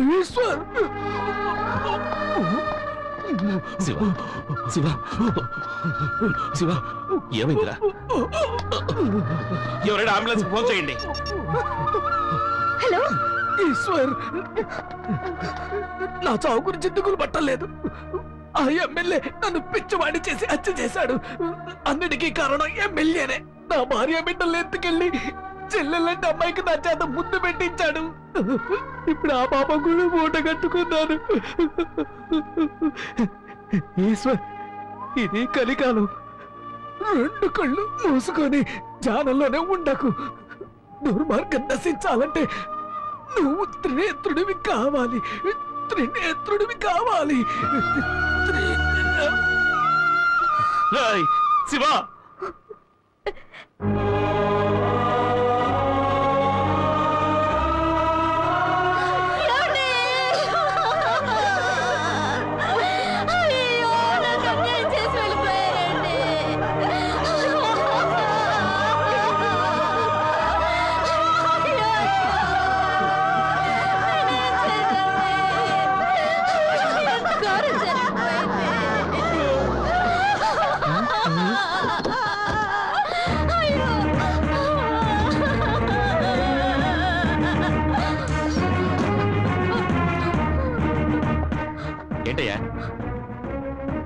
ईश्वर। शिवा, शिवा, शिवा, ఏమైందిరా? ఎవరైనా ambulance phone చేయండి. హలో ఈశ్వర్, నా చావు గురించి దిగులు పట్టలేదు. ఆ ఎమ్మెల్యే నన్ను పిచ్చివాడి చేసి హత్య చేశాడు. అన్నిటికీ కారణం ఎమ్మెల్యేనే. నా భార్య బిడ్డలు ఎత్తుకెళ్ళి చెల్లెళ్ళంటే అమ్మాయికి నా చేత ముద్దు పెట్టించాడు. ఇప్పుడు ఆ పాప కూడా మూట కట్టుకున్నాను. ఈశ్వర్, ఇది కలికాలం. రెండు కళ్ళు మూసుకొని ధ్యానంలోనే ఉండకు. దుర్మార్గం దర్శించాలంటే నువ్వు త్రినేత్రుడివి కావాలి. త్రినేత్రుడివి కావాలి. శివ,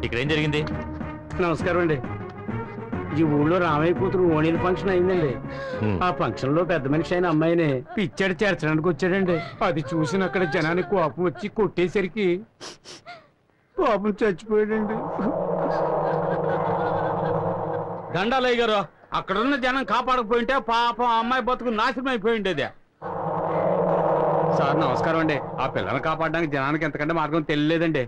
ఇక్కడేం జరిగింది? నమస్కారం అండి. ఈ ఊళ్ళో రామయ్య కూతురు ఓణీల ఫంక్షన్ అయిందండి. ఆ ఫంక్షన్ లో పెద్ద మనిషి అయిన అమ్మాయిని పిచ్చాడు చేర్చడానికి వచ్చాడండి. అది చూసిన అక్కడ జనానికి కోపం వచ్చి కొట్టేసరికి కోపం చచ్చిపోయాడండి. దండాలయ్య గారు, అక్కడున్న జనం కాపాడకపోయింటే పాపం అమ్మాయి బతుకు నాశనం అయిపోయింది. అది సార్ నమస్కారం అండి. ఆ పిల్లని కాపాడడానికి జనానికి ఎంతకంటే మార్గం తెలియలేదండి.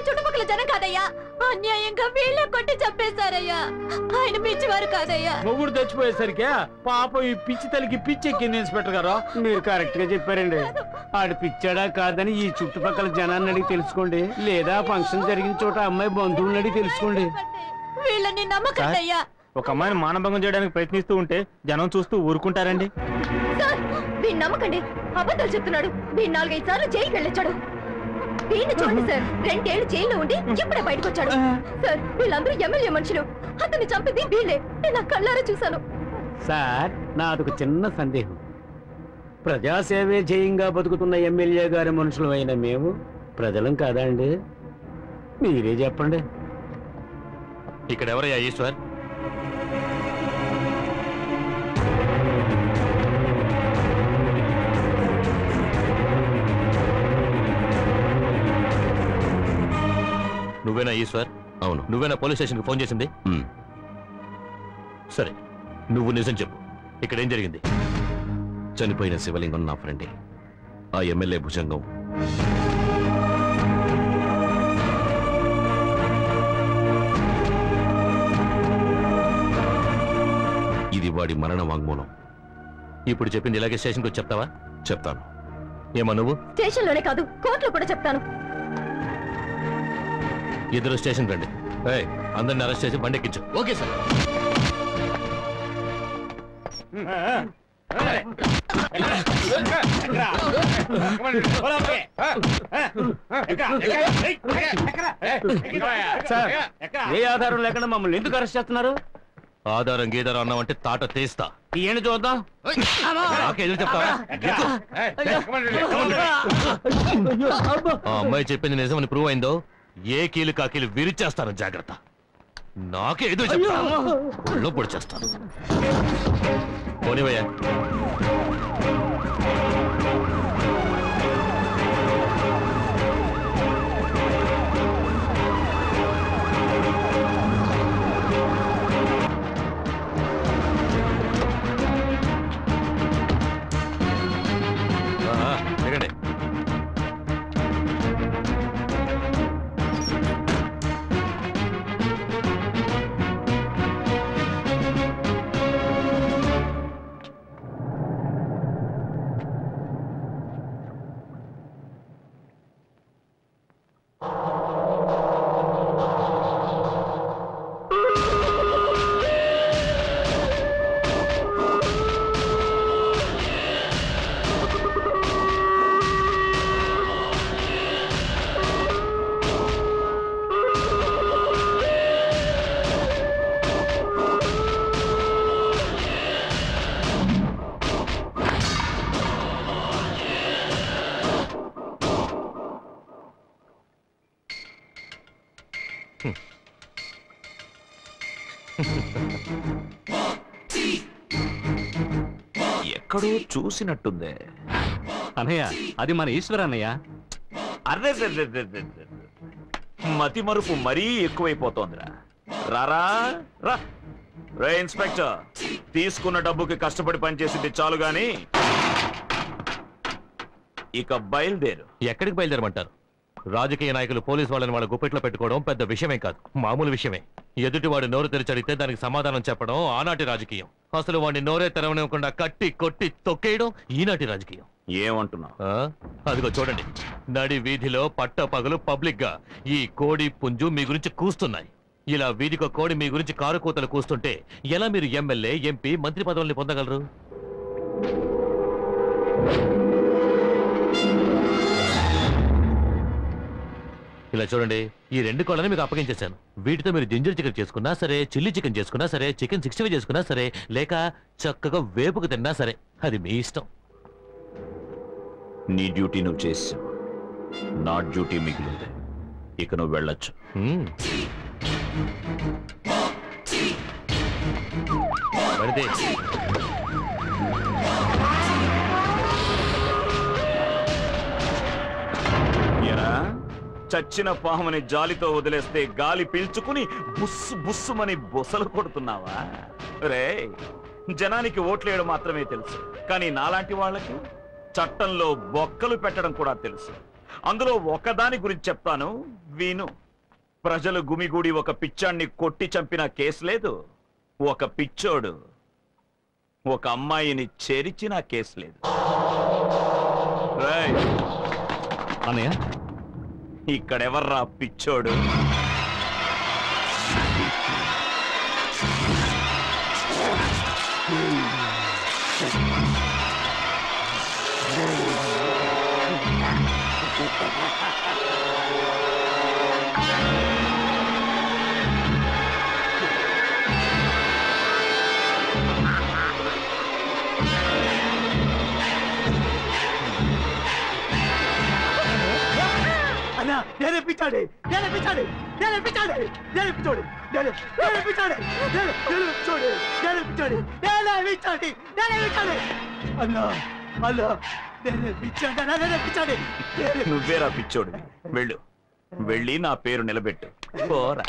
చుట్టుపక్కల జనం కాదయ్యా, అన్యాయంగా వీళ్ళ కొట్టి చంపేశారయ్యా. ఆయన పిచ్చివారు కాదయ్యా. మొగుడు చచ్చిపోయేసరికి పాపం ఈ పిచ్చి తల్లికి పిచ్చెక్కింది. ఇన్స్పెక్టర్ గారు, మీరు కరెక్ట్ గా చెప్పారండి. ఆడు పిచ్చాడా కాదని ఈ చుట్టుపక్కల జనాన్ని అడిగి తెలుసుకోండి, లేదా ఫంక్షన్ జరిగిన చోట అమ్మాయి బంధువులను అడిగి తెలుసుకోండి. వీళ్ళని నమ్మకయ్యా. ఒక అమ్మాయిని మానభంగం చేయడానికి ప్రయత్నిస్తూ ఉంటే జనం చూస్తూ ఊరుకుంటారండి? నమ్మకండి, అబద్ధాలు చెప్తున్నాడు. దీన్ని 4-5 సార్లు జైలుకి వెళ్ళొచ్చాడు. దీన్ని చూడండి సార్, 2 ఏళ్లు జైల్లో ఉండి ఇప్పుడే బయటకు వచ్చాడు. సార్, వీళ్ళందరూ ఎమ్మెల్యే మనుషులు. అతన్ని చంపింది వీళ్ళే. నేను కళ్ళారా చూశాను. సార్, నాదొక చిన్న సందేహం. ప్రజాసేవే జయంగా బతుకుతున్న ఎమ్మెల్యే గారి మనుషులు అయిన మేము ప్రజలం కాదా అండి? మీరే చెప్పండి. ఇక్కడెవరయ్యా ఈశ్వర్? నువ్వేనా ఈశ్వర్? అవును. నువ్వేనా పోలీస్ స్టేషన్కి ఫోన్ చేసింది? సరే, నువ్వు నిజం చెప్పు. ఇక్కడేం జరిగింది? చనిపోయిన శివలింగం నా ఫ్రెండే. ఆ ఎమ్మెల్యే భుజంగం. ఇది వాడి మరణ వాంగ్మూలం. ఇప్పుడు చెప్పింది ఇలాగే స్టేషన్కి వచ్చి చెప్తావా? చెప్తాను. ఏమా నువ్వు? స్టేషన్లోనే కాదు, కోర్టులో కూడా చెప్తాను. ఇద్దరు స్టేషన్ రండి. అందరిని అరెస్ట్ చేసి బండి ఎక్కించు. Okay sir. ఏ ఆధారం లేకుండా మమ్మల్ని ఎందుకు అరెస్ట్ చేస్తున్నారు? ఆధారం గీదారం అన్నామంటే తాట తీస్తా. ఏంటి చూద్దాం? ఆ అమ్మాయి చెప్పింది నిజమని ప్రూవ్ అయిందో ఏ కీలు కాకీలు విరిచేస్తాను. జాగ్రత్త. నాకే ఏదో చెప్తాను, పొడి చేస్తాను. పోనీవయ్యా. ఎక్కడో చూసినట్టుందే. అన్నయ్య, అది మన ఈశ్వర అన్నయ్య. అరే మతి మరుపు మరీ ఎక్కువైపోతోందిరా. రారా రా. రే ఇన్స్పెక్టర్, తీసుకున్న డబ్బుకి కష్టపడి పనిచేసింది చాలు గాని ఇక బయలుదేరు. ఎక్కడికి బయలుదేరమంటారు? రాజకీయ నాయకులు పోలీసు వాళ్ళని వాళ్ళ గుప్పెట్లో పెట్టుకోవడం పెద్ద విషయమే కాదు, మామూలు విషయమే. ఎదుటివాడు నోరు తెరిచడితే దానికి సమాధానం చెప్పడం ఆనాటి రాజకీయం. అసలు వాడిని నోరే తెరవనివ్వకుండా కట్టి కొట్టి తొక్కేయడం ఈనాటి రాజకీయం. ఏమంటున్నావు? అదిగో చూడండి, నడి వీధిలో పట్టపగలు పబ్లిక్ గా ఈ కోడి పుంజు మీ గురించి కూస్తున్నాయి. ఇలా వీధికి కోడి మీ గురించి కారు కూతలు కూస్తుంటే ఎలా మీరు ఎమ్మెల్యే, ఎంపీ, మంత్రి పదవుల్ని పొందగలరు? ఇలా చూడండి, ఈ రెండు కోళ్ళని మీకు అప్పగించేశాను. వీటితో మీరు జింజర్ చికెన్ చేసుకున్నా సరే, చిల్లీ చికెన్ చేసుకున్నా సరే, చికెన్ 65 చేసుకున్నా సరే, లేక చక్కగా వేపుకు తిన్నా సరే, అది మీ ఇష్టం. నీ డ్యూటీ నువ్వు చేసావు, నా డ్యూటీ మిగిలింది. ఇక నువ్వు వెళ్ళొచ్చు. చచ్చిన పాముని జాలితో వదిలేస్తే గాలి పీల్చుకుని బుస్సు బుస్సుమని బొసలు కొడుతున్నావా? రే, జనానికి ఓట్లేయడం మాత్రమే తెలుసు, కానీ నాలాంటి వాళ్ళకి చట్టంలో బొక్కలు పెట్టడం కూడా తెలుసు. అందులో ఒకదాని గురించి చెప్తాను విను. ప్రజలు గుమిగూడి ఒక పిచ్చాన్ని కొట్టి చంపిన కేసు లేదు. ఒక పిచ్చోడు ఒక అమ్మాయిని చెరిచిన కేసు లేదు. ఇక్కడెవర్రా పిచ్చోడు? నువ్వేరా పిచ్చోడు? వెళ్ళు, వెళ్ళి నా పేరు నిలబెట్టు. పోరా.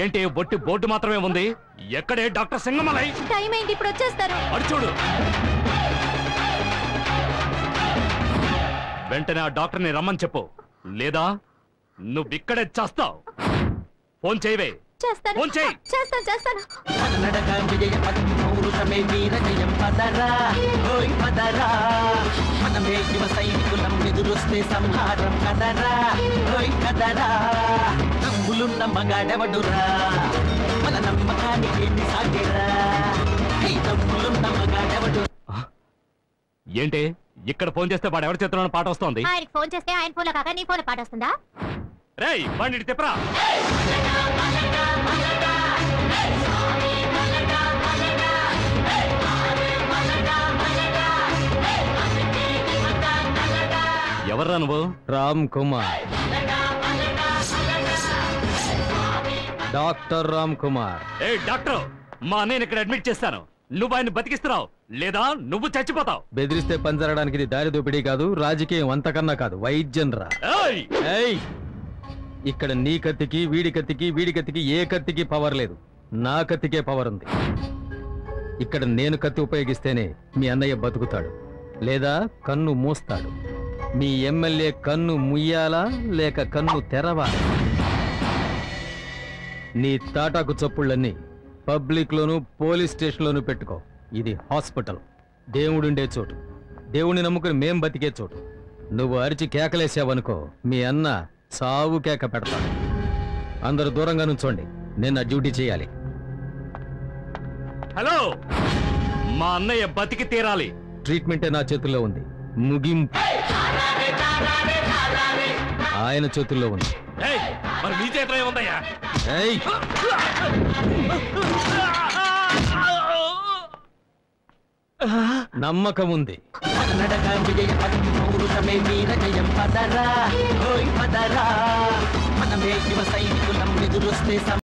ఏంటి బొట్టి బోర్డు మాత్రమే ఉంది? ఎక్కడే డాక్టర్ సింగమలై? టైం ఏంటి, ఇప్పుడు వచ్చేస్తారు. అడుచూడు, వెంటనే ఆ డాక్టర్ని రమ్మని చెప్పు, లేదా నువ్వు ఇక్కడే చేస్తావు. ఫోన్ చేయవే. ఫోన్ చేయి. లున్న మగాడవడురా, మన నమ్మకానికి సాగేరా, ఈ తమ్ములున్న మగాడవడు. ఏంటి ఇక్కడ ఫోన్ చేస్తే వాడు ఎవరి చేతిలో పాట వస్తుంది? ఆయనకి ఫోన్ చేస్తే ఆయన ఫోన్లో కాక నీ ఫోన్లో పాట వస్తుందా? రేయ్ వాడిని తిప్పరా. ఎవర్రా నువ్వు? రామ్ కుమార్, డాక్టర్ రామ్ కుమార్. ఏ డాక్టర్, మా అన్నయ్య ఇక్కడ అడ్మిట్ చేస్తాను, నువ్వు ఆయన బతికిస్తున్నావు లేదా నువ్వు చచ్చిపోతావు. బెదిరిస్తే పంజరడానికి ఇది దారి దోపిడీ కాదు, రాజకీయం అంతకన్నా కాదు, వైద్యం రా. ఇక్కడ నీ కత్తికి వీడి కత్తికి ఏ కత్తికి పవర్ లేదు, నా కత్తికే పవర్ ఉంది. ఇక్కడ నేను కత్తి ఉపయోగిస్తేనే మీ అన్నయ్య బతుకుతాడు, లేదా కన్ను మూస్తాడు. మీ ఎమ్మెల్యే కన్ను ముయ్యాలా లేక కన్ను తెరవాలా? నీ తాటాకు చప్పుళ్ళన్నీ పబ్లిక్ లోను పోలీస్ స్టేషన్ లోను పెట్టుకో. ఇది హాస్పిటల్, దేవుడుండే చోటు, దేవుడిని నమ్ముకుని మేం బతికే చోటు. నువ్వు అరిచి కేకలేసావనుకో, మీ అన్న సావు కేక పెడతాడు. అందరు దూరంగా నుంచోండి, నేను డ్యూటీ చేయాలి. హలో, మా అన్నయ్య బతికి తీరాలి. ట్రీట్మెంటే నా చేతుల్లో ఉంది, ముగింపు ఆయన చేతుల్లో ఉంది. మరి మీ చేతిలో ఉందయ్యా? నమ్మకం ఉంది.